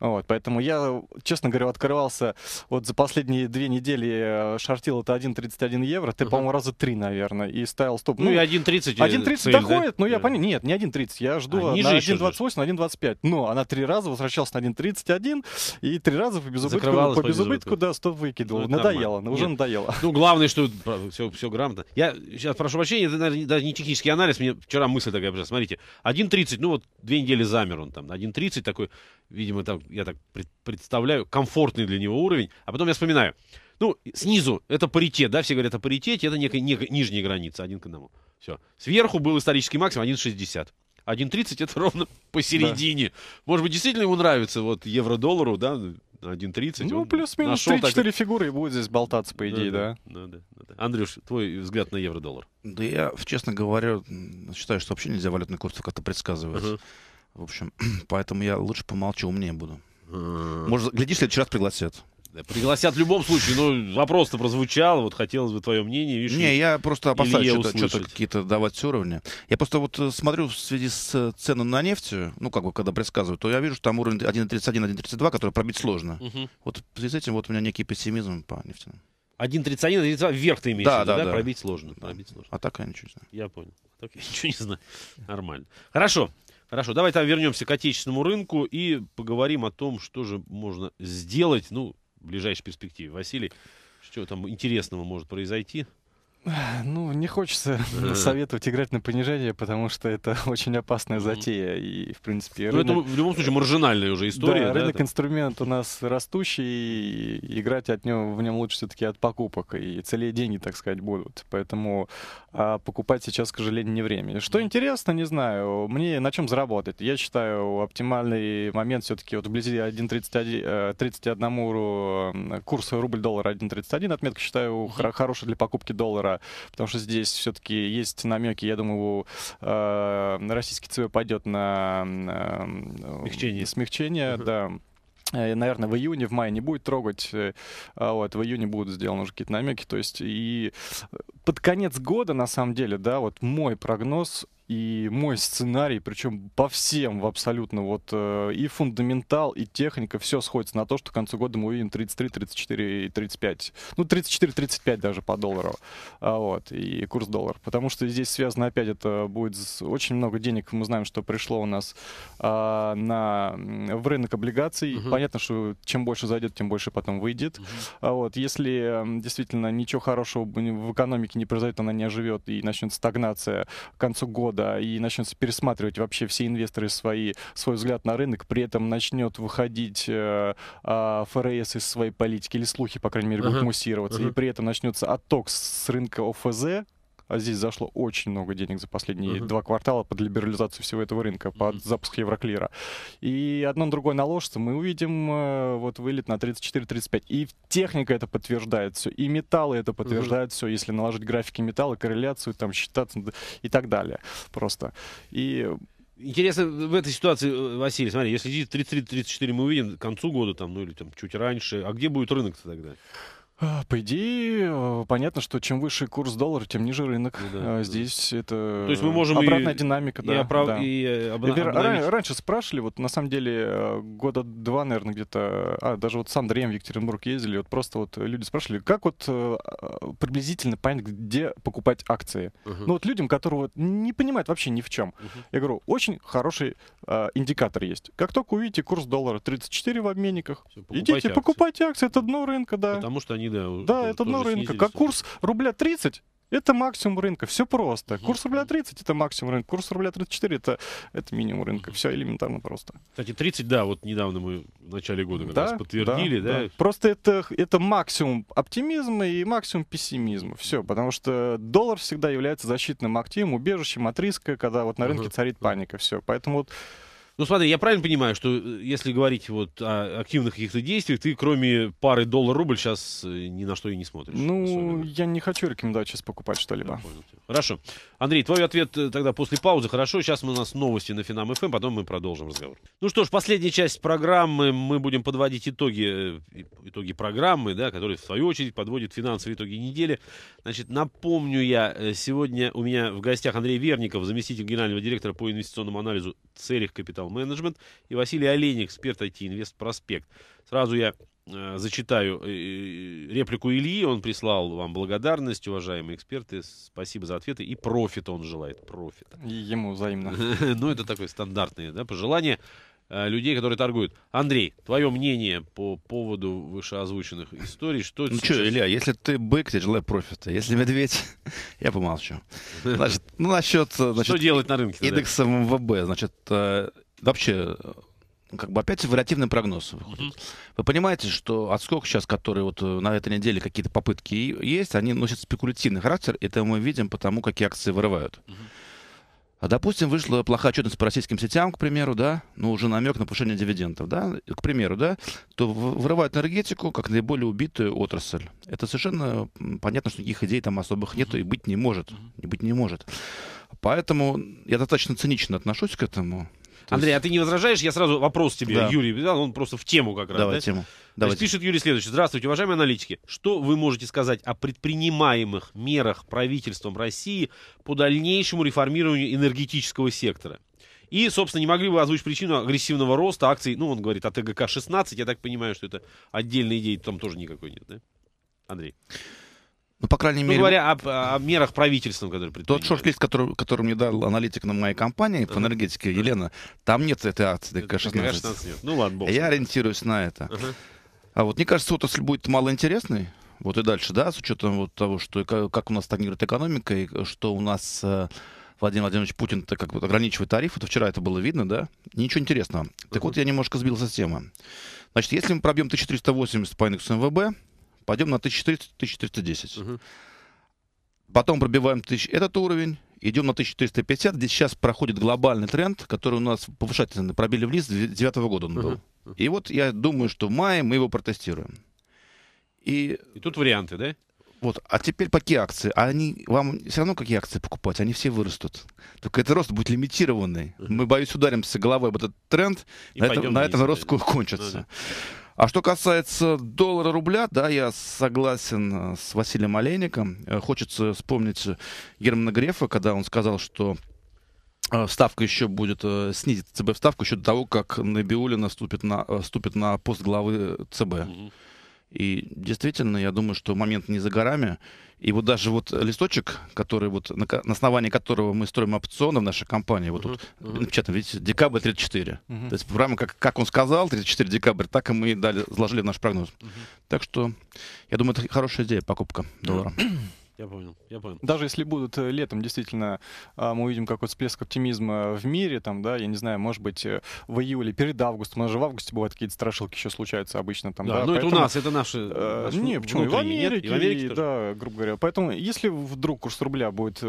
Вот, поэтому я, честно говоря, открывался, вот за последние 2 недели шортил это 1,31 евро, ты, по-моему, раза 3, наверное, и ставил стоп. Ну и 1,30. 1,30 доходит, да? Но я понял, нет, не 1,30, я жду на 1,28, на 1,25. Но она 3 раза возвращалась на 1,31, и 3 раза по безубытку, да, стоп выкидывал. Надоело, уже надоело. Ну, главное, что все грамотно. Я сейчас прошу прощения, это, наверное, даже не технический анализ, мне вчера мысль такая пришла, смотрите, 1,30, ну вот 2 недели замер он там, 1,30 такой, видимо, там, я так представляю, комфортный для него уровень. А потом я вспоминаю. Ну, снизу это паритет, да, все говорят о паритете, это некая нижняя граница, 1 к 1. Все. Сверху был исторический максимум 1,60. 1,30 это ровно посередине. Да. Может быть, действительно ему нравится вот евро-доллару, да, 1,30. Ну, плюс-минус 3-4 фигуры и будет здесь болтаться, по идее, да. Андрюш, твой взгляд на евро-доллар? Да я, честно говоря, считаю, что вообще нельзя валютный курс как-то предсказывать. В общем, поэтому я лучше помолчу, умнее буду. Может, глядишь, в следующий раз пригласят. Да, пригласят в любом случае, но вопрос-то прозвучал, вот хотелось бы твое мнение. Видишь, не, я просто опасаюсь что-то какие-то давать уровни. Я просто вот смотрю в связи с ценой на нефть, ну, как бы, когда предсказывают, то я вижу, что там уровень 1,31, 1,32, который пробить сложно. Вот в связи с этим вот у меня некий пессимизм по нефтяному. 1,31, вверх ты имеешь в виду, да? Пробить сложно. А так я ничего не знаю. Я понял. Так я ничего не знаю. Нормально. Хорошо. Хорошо, давай там вернемся к отечественному рынку и поговорим о том, что же можно сделать, ну, в ближайшей перспективе. Василий, что там интересного может произойти? Ну, не хочется советовать играть на понижение, потому что это очень опасная затея. И, в принципе, рынок... Ну, это в любом случае маржинальная уже история. Да, рынок-инструмент у нас растущий, и играть от него, в нем лучше все-таки от покупок. И целее деньги, так сказать, будут. Поэтому покупать сейчас, к сожалению, не время. Что интересно, не знаю, мне на чем заработать. Я считаю, оптимальный момент все-таки вот вблизи 1.31 курса рубль-доллар 1.31. Отметка, считаю, хорошая для покупки доллара. Потому что здесь все-таки есть намеки, я думаю, российский ЦБ пойдет на смягчение, да. Наверное, в июне, в мае не будет трогать, а вот в июне будут сделаны уже какие-то намеки. То есть и под конец года, на самом деле, да, вот мой прогноз и мой сценарий, причем по всем абсолютно, вот и фундаментал, и техника, все сходится на то, что к концу года мы увидим 33, 34 и 35. Ну, 34-35 даже по доллару. Вот, и курс доллара. Потому что здесь связано опять, это будет очень много денег. Мы знаем, что пришло у нас в рынок облигаций. Понятно, что чем больше зайдет, тем больше потом выйдет. Вот, если действительно ничего хорошего в экономике не произойдет, она не оживет и начнется стагнация к концу года, и начнется пересматривать вообще все инвесторы свой взгляд на рынок, при этом начнет выходить ФРС из своей политики, или слухи, по крайней мере, будут муссироваться, и при этом начнется отток с рынка ОФЗ. А здесь зашло очень много денег за последние два квартала под либерализацию всего этого рынка, под запуск Евроклира. И одно на другое наложится, мы увидим вот вылет на 34-35. И техника это подтверждает все, и металлы это подтверждают все, если наложить графики металла, корреляцию, там считаться и так далее. Просто. И... Интересно, в этой ситуации, Василий, смотри, если здесь 33-34 мы увидим к концу года, там, ну или там чуть раньше, а где будет рынок-то тогда? По идее, понятно, что чем выше курс доллара, тем ниже рынок. Да, здесь это то есть мы можем обратная динамика. Да, раньше спрашивали, вот на самом деле года два, наверное, где-то, даже вот с Андреем в Екатеринбург ездили, вот просто вот люди спрашивали, как вот приблизительно понять, где покупать акции. Ну вот людям, которые вот не понимают вообще ни в чем. Я говорю, очень хороший индикатор есть. Как только увидите курс доллара 34 в обменниках, все, идите покупайте акции, это дно рынка, да. Потому что они да, это дно рынка. Как курс рубля 30, это максимум рынка. Все просто. Курс рубля 30 это максимум рынка. Курс рубля 34 это минимум рынка. Все элементарно просто. Кстати, 30, да, вот недавно мы в начале года как раз подтвердили. Да. Просто это максимум оптимизма и максимум пессимизма. Все, потому что доллар всегда является защитным активом, убежищем от риска, когда вот на рынке царит паника. Все. Поэтому вот. Ну, смотри, я правильно понимаю, что если говорить вот о активных каких-то действиях, ты кроме пары доллар-рубль сейчас ни на что и не смотришь? Ну, особенно. Я не хочу рекомендовать сейчас покупать что-либо. Хорошо. Андрей, твой ответ тогда после паузы. Хорошо, сейчас у нас новости на Finam.fm, потом мы продолжим разговор. Ну что ж, последняя часть программы. Мы будем подводить итоги программы, да, которые, в свою очередь, подводят финансовые итоги недели. Значит, напомню я, сегодня у меня в гостях Андрей Верников, заместитель генерального директора по инвестиционному анализу «Церих Кэпитал Менеджмент», и Василий Олейник, эксперт АйТи Инвест Проспект. Сразу я зачитаю реплику Ильи. Он прислал вам благодарность, уважаемые эксперты. Спасибо за ответы. И профита он желает. Профита. И ему взаимно. Ну, это такое стандартное пожелание людей, которые торгуют. Андрей, твое мнение по поводу вышеозвученных историй? Что ну что, Илья, если ты бык, я желаю профита. Если медведь, я помолчу. Значит, ну, насчет... Что делать на рынке? Индекса МВБ. Значит, вообще, как бы опять вариативный прогноз выходит. Вы понимаете, что отскок сейчас, который вот на этой неделе какие-то попытки есть, они носят спекулятивный характер. Это мы видим потому, какие акции вырывают. Допустим, вышла плохая отчетность по российским сетям, к примеру, да, ну, уже намек на повышение дивидендов, да, к примеру, да, то вырывают энергетику как наиболее убитую отрасль. Это совершенно понятно, что никаких идей там особых нету и быть не может, Поэтому я достаточно цинично отношусь к этому. Андрей, а ты не возражаешь? Я сразу вопрос тебе, да. Юрий, он просто в тему как раз. Давай, да? Тему. Давайте. Пишет Юрий следующее. Здравствуйте, уважаемые аналитики. Что вы можете сказать о предпринимаемых мерах правительством России по дальнейшему реформированию энергетического сектора? И, собственно, не могли бы озвучить причину агрессивного роста акций? Ну, он говорит о ТГК-16. Я так понимаю, что это отдельная идея, там тоже никакой нет, да? Андрей? Ну, по крайней мере... говоря о мерах правительства, которые предприняли. Тот шорт-лист, который мне дал аналитик на моей компании по энергетике, Елена, там нет этой акции ДК-16. Ну, ладно, бог. Я ориентируюсь на это. А вот мне кажется, отрасль будет малоинтересной вот и дальше, да, с учетом вот того, что как у нас стагнирует экономика, и что у нас Владимир Владимирович Путин как бы ограничивает тарифы, то вчера это было видно, да? Ничего интересного. Так вот, я немножко сбился с темы. Значит, если мы пробьем 1380 по индексу МВБ, пойдем на 1300-1310. Потом пробиваем этот уровень, идем на 1350, где сейчас проходит глобальный тренд, который у нас повышательно пробили вниз, 2009 года он был. И вот я думаю, что в мае мы его протестируем. И тут варианты, да? Вот, а теперь какие акции? Они вам все равно какие акции покупать, они все вырастут. Только этот рост будет лимитированный. Мы, боюсь, ударимся головой об этот тренд, и на этом рост кончится. А что касается доллара-рубля, да, я согласен с Василием Олейником. Хочется вспомнить Германа Грефа, когда он сказал, что ставка еще будет, снизит ЦБ ставку еще до того, как Набиуллина вступит на пост главы ЦБ. И действительно, я думаю, что момент не за горами. И вот даже вот листочек, который вот на основании которого мы строим опционы в нашей компании, вот тут напечатано, видите, декабрь 34. То есть прямо как он сказал, 34 декабря, так и мы и заложили наш прогноз. Так что, я думаю, это хорошая идея, покупка доллара. Я понял. Даже если будут летом, действительно, мы увидим какой-то всплеск оптимизма в мире, там, да, я не знаю, может быть, в июле, перед августом, у нас же в августе бывают какие-то страшилки еще случаются обычно. Там, да, да, ну поэтому... это у нас, это наши... не, почему? И в Америке, да, грубо говоря. Поэтому, если вдруг курс рубля будет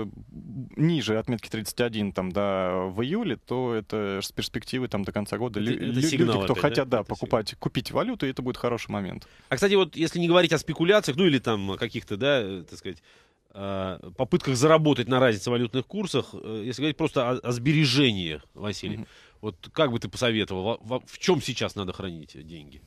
ниже отметки 31, там, да, в июле, то это с перспективы, там, до конца года. Люди, кто хотят, да, покупать, купить валюту, и это будет хороший момент. А, кстати, вот, если не говорить о спекуляциях, ну, или там каких-то, да, так сказать, попытках заработать на разнице в валютных курсах, если говорить просто о сбережении, Василий, вот как бы ты посоветовал, в чем сейчас надо хранить деньги?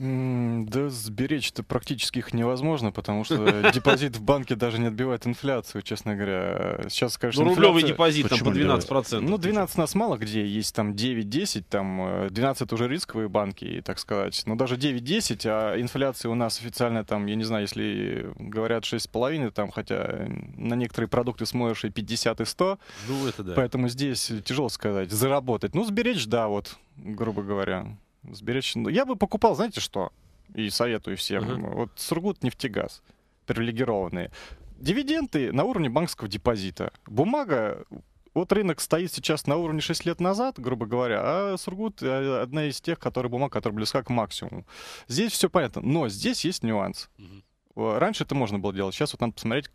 Да сберечь-то практически их невозможно, потому что депозит в банке даже не отбивает инфляцию, честно говоря. Сейчас, конечно, ну, рублевый депозит там по 12%. Ну, 12 у нас мало где есть, там 9-10, там 12 уже рисковые банки, так сказать. Но даже 9-10, а инфляция у нас официально там, я не знаю, если говорят 6,5, там, хотя на некоторые продукты смотришь и 50, и 100. Ну, это да. Поэтому здесь тяжело сказать, заработать. Ну, сберечь, да, вот, грубо говоря. Сберечь. Я бы покупал, знаете что? И советую всем. Вот Сургутнефтегаз, привилегированные. Дивиденды на уровне банковского депозита. Бумага, вот рынок стоит сейчас на уровне 6 лет назад, грубо говоря, а Сургут одна из тех, которые бумага, которая близка к максимуму. Здесь все понятно, но здесь есть нюанс. Раньше это можно было делать, сейчас вот надо посмотреть,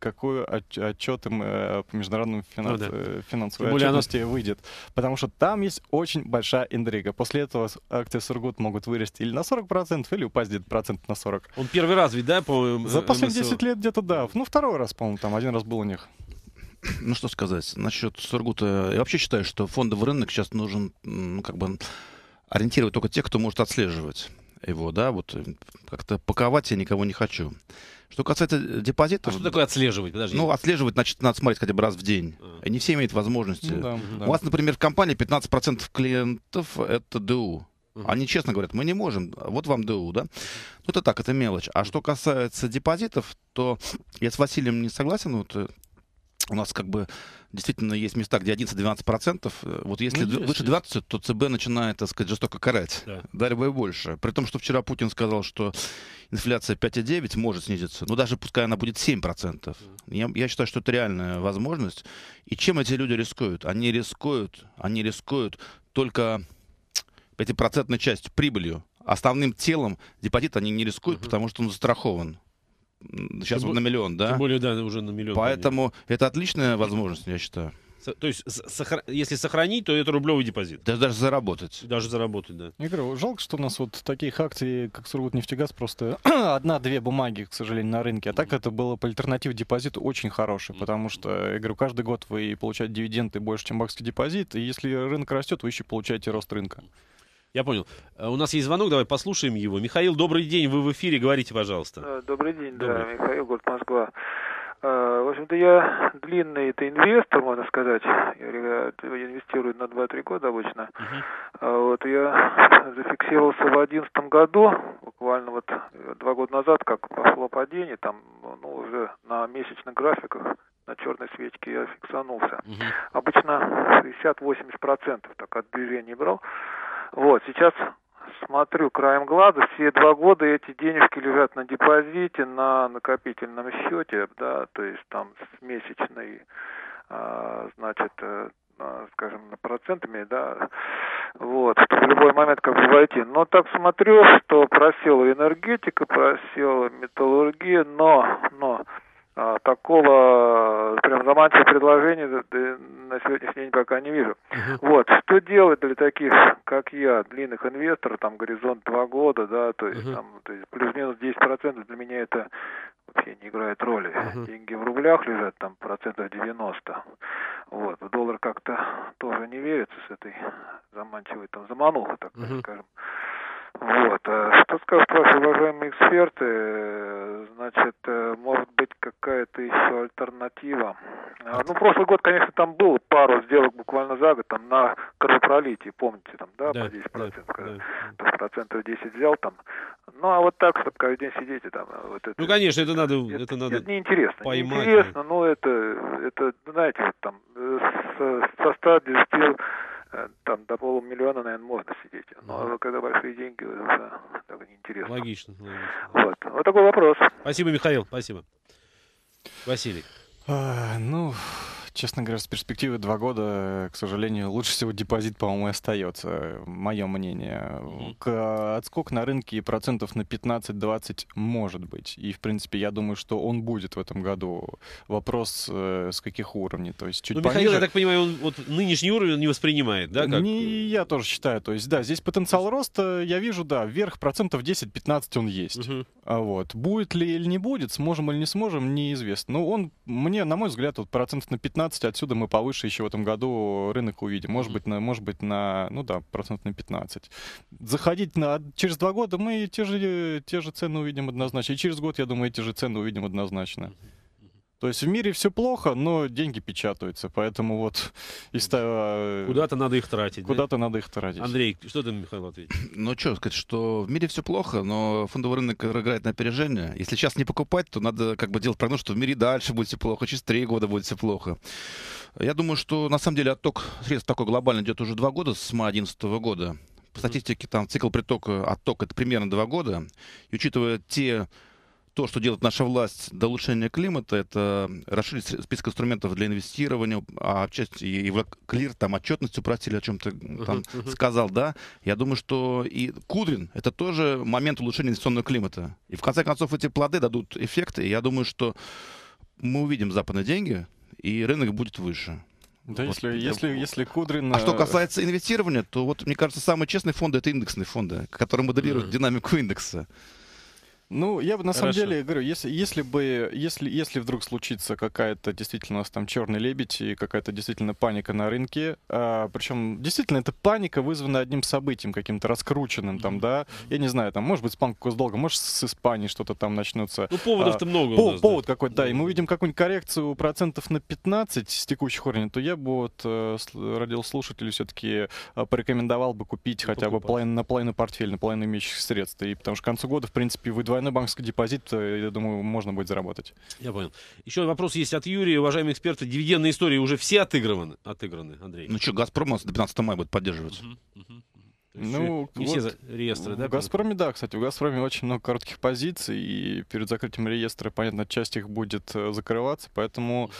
какой отчет им по международным финансовой отчетности выйдет. Потому что там есть очень большая интрига. После этого акции Сургут могут вырасти или на 40%, или упасть где-то процент на 40%. Он первый раз, ведь, да, по-моему? За последние 10 лет где-то, да. Ну, второй раз, по-моему, там один раз был у них. Ну, что сказать. Насчет Сургута. Я вообще считаю, что фондовый рынок сейчас нужен, ну, как бы, ориентировать только тех, кто может отслеживать его, да, вот как-то паковать я никого не хочу. Что касается депозитов... А что такое отслеживать? Подожди. Ну, отслеживать, значит, надо смотреть хотя бы раз в день. Не все имеют возможности. Ну, да, у вас, например, в компании 15% клиентов — это ДУ. Они честно говорят, мы не можем, вот вам ДУ, да? Ну, это так, это мелочь. А что касается депозитов, то я с Василием не согласен, вот... У нас как бы действительно есть места, где 11-12%. Вот если выше 20, то ЦБ начинает, так сказать, жестоко карать. Да, либо и больше. При том, что вчера Путин сказал, что инфляция 5,9 может снизиться. Но даже пускай она будет 7%. Я считаю, что это реальная возможность. И чем эти люди рискуют? Они рискуют только 5% частью прибылью. Основным телом депозита они не рискуют, потому что он застрахован. Сейчас на миллион, да? Тем более, да, уже на миллион. Поэтому это отличная возможность, я считаю. То есть, если сохранить, то это рублевый депозит. Даже заработать. Даже заработать, да. Я говорю, жалко, что у нас вот таких акций, как Сургутнефтегаз, просто одна-две бумаги, к сожалению, на рынке. А так это было по альтернативе депозиту очень хороший, потому что, я говорю, каждый год вы получаете дивиденды больше, чем банковский депозит, и если рынок растет, вы еще получаете рост рынка. Я понял. У нас есть звонок, давай послушаем его. Михаил, добрый день, вы в эфире, говорите, пожалуйста. Добрый день, да, Михаил, город Москва. В общем-то, я длинный-то инвестор, можно сказать. Я инвестирую на 2-3 года обычно. Вот я зафиксировался в 2011 году, буквально вот 2 года назад, как пошло падение, там, ну, уже на месячных графиках. На черной свечке я фиксанулся. Обычно 60-80% так от движения брал. Вот, сейчас смотрю краем глаза, все два года эти денежки лежат на депозите, на накопительном счете, да, то есть там с месячной, значит, скажем, процентами, да, вот, в любой момент как бы войти. Но так смотрю, что просела энергетика, просела металлургия, но такого прям заманчивого предложения на сегодняшний день пока не вижу. Вот, что делать для таких, как я, длинных инвесторов, там, горизонт 2 года, да, то есть, там, то есть плюс-минус 10% для меня это вообще не играет роли. Деньги в рублях лежат, там, процентов 90. Вот, в доллар как-то тоже не верится с этой заманчивой, там, заманухой, так скажем. Вот, что скажут ваши уважаемые эксперты, значит, может быть какая-то еще альтернатива? Ну, прошлый год, конечно, там было пару сделок буквально за год, там, на кровопролитии, помните, там, да, по 10%, да. Процентов 10 взял, там, ну, а вот так, чтобы каждый день сидеть и там, вот это... Ну, конечно, это надо неинтересно, поймать. Неинтересно, но это, знаете, вот там, со 100 там до полумиллиона, наверное, можно сидеть. Но когда большие деньги, это так неинтересно. Логично. Вот такой вопрос. Спасибо, Михаил. Спасибо. Василий. Ну, честно говоря, с перспективы 2 года, к сожалению, лучше всего депозит, по-моему, остается. Мое мнение. Отскок на рынке процентов на 15-20 может быть. И, в принципе, я думаю, что он будет в этом году. Вопрос, с каких уровней. То есть, чуть пониже... Михаил, я так понимаю, он вот нынешний уровень не воспринимает, да? Как... Не, я тоже считаю. То есть, да, здесь потенциал роста, я вижу, да, вверх процентов 10-15 он есть. Вот. Будет ли или не будет, сможем или не сможем, неизвестно. Но он, на мой взгляд, вот процентов на 15 отсюда мы повыше еще в этом году рынок увидим. Может быть, на ну да, процент на 15. Заходить на... Через 2 года мы те же цены увидим однозначно. И через год, я думаю, эти же цены увидим однозначно. То есть в мире все плохо, но деньги печатаются. Поэтому вот... Куда-то надо их тратить. Андрей, что ты, Михаил, ответишь? Ну, что сказать, что в мире все плохо, но фондовый рынок играет на опережение. Если сейчас не покупать, то надо как бы делать прогноз, что в мире дальше будет все плохо, через 3 года будет все плохо. Я думаю, что на самом деле отток средств такой глобальный идет уже 2 года, с мая 2011 года. По статистике там цикл притока, отток — это примерно 2 года. И учитывая то, что делает наша власть для улучшения климата, это расширить список инструментов для инвестирования, а отчасти и Евроклир, там отчетность упростили, о чем-то там сказал, да. Я думаю, что и Кудрин — это тоже момент улучшения инвестиционного климата. И в конце концов эти плоды дадут эффекты, и я думаю, что мы увидим западные деньги, и рынок будет выше. Да, вот если Кудрин... А что касается инвестирования, то вот, мне кажется, самые честные фонды — это индексные фонды, которые моделируют динамику индекса. Ну, я бы на самом деле говорю, если вдруг случится какая-то действительно у нас там черный лебедь и какая-то действительно паника на рынке, причем действительно эта паника вызвана одним событием каким-то раскрученным, там, да, я не знаю, там, может быть, с банком долго, может, с Испанией что-то там начнется. Ну, поводов-то много. Повод какой-то, да, и мы увидим какую-нибудь коррекцию процентов на 15 с текущих уровней, то я бы вот радиослушателю все-таки порекомендовал бы купить хотя бы половину портфеля, на половину имеющих средств, и потому что к концу года, в принципе, вы двойной банковский депозит, я думаю, можно будет заработать. Я понял. Еще вопрос есть от Юрия. Уважаемые эксперты, дивидендные истории уже все отыграны, Андрей. Ну что, «Газпром» до 15 мая будет поддерживать. Ну, не вот все реестры, да? В «Газпроме», да, кстати, в «Газпроме» очень много коротких позиций, и перед закрытием реестра, понятно, часть их будет закрываться, поэтому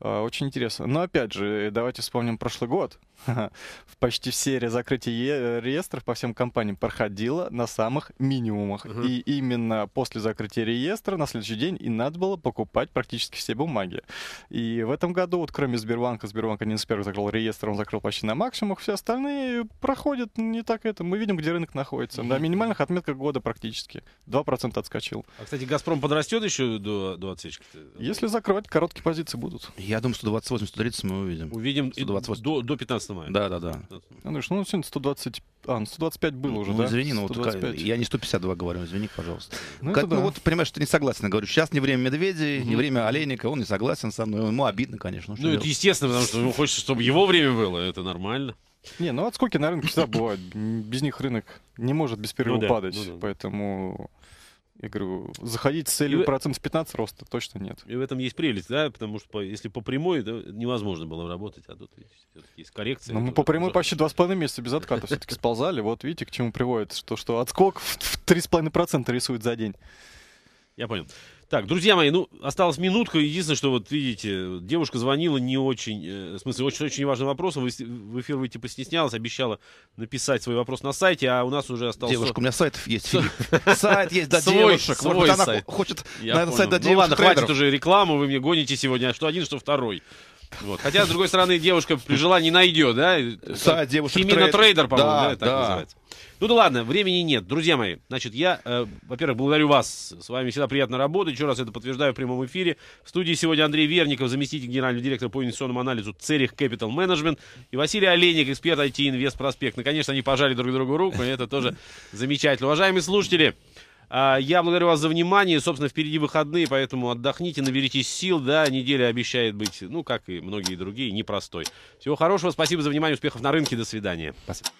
очень интересно. Но опять же, давайте вспомним прошлый год. Почти все закрытия реестров по всем компаниям проходило на самых минимумах. И именно после закрытия реестра на следующий день и надо было покупать практически все бумаги. И в этом году, вот кроме Сбербанк один из первых закрыл реестр, он закрыл почти на максимумах, все остальные проходят не так это. Мы видим, где рынок находится. На минимальных отметках года практически. 2% отскочил. А, кстати, «Газпром» подрастет еще до отсечки? Если закрывать, короткие позиции будут. Я думаю, 128-130 мы увидим. Увидим 128. До 15 мая. Да. Андрюш, ну сегодня 120... 125 было уже, да? Извини, но вот я не 152 говорю, извини, пожалуйста. Вот, понимаешь, ты не согласен, говорю, сейчас не время Медведей, не время Олейника, он не согласен со мной, ему обидно, конечно. Ну, это естественно, потому что ему хочется, чтобы его время было, это нормально. Не, ну отскоки на рынке всегда бывают, без них рынок не может без перерыва падать, поэтому... Я говорю, заходить с целью процентов 15 роста точно нет. И в этом есть прелесть, да, потому что если по прямой, да, невозможно было работать, а тут есть коррекция. Но мы по прямой почти 2,5 месяца без отката все-таки сползали, вот видите, к чему приводит, что отскок в 3,5% рисует за день. Я понял. Так, друзья мои, ну, осталась минутка. Единственное, что вот видите, девушка звонила не очень, в смысле, очень-очень важным вопросом. В эфир выйти постеснялась, обещала написать свой вопрос на сайте, а у нас уже осталось... Девушка, у меня сайтов есть, Филипп. Сайт есть для девушек. Может быть, она хочет, наверное, сайт для девушек. Ну ладно, хватит уже рекламу, вы мне гоните сегодня, что один, что второй. Вот. Хотя, с другой стороны, девушка при желании найдет, да? Сайт девушек. Именно трейдер, по-моему, да, так называется. Ну да ладно, времени нет. Друзья мои, значит, я, во-первых, благодарю вас. С вами всегда приятно работать. Еще раз это подтверждаю в прямом эфире. В студии сегодня Андрей Верников, заместитель генерального директора по инвестиционному анализу Церих Кэпитал Менеджмент, и Василий Олейник, эксперт АйТи Инвест Проспект. Наконец, они пожали друг другу руку, и это тоже замечательно. Уважаемые слушатели, я благодарю вас за внимание. Собственно, впереди выходные, поэтому отдохните, наберитесь сил. Да, неделя обещает быть, ну, как и многие другие, непростой. Всего хорошего, спасибо за внимание, успехов на рынке, до свидания. Спасибо.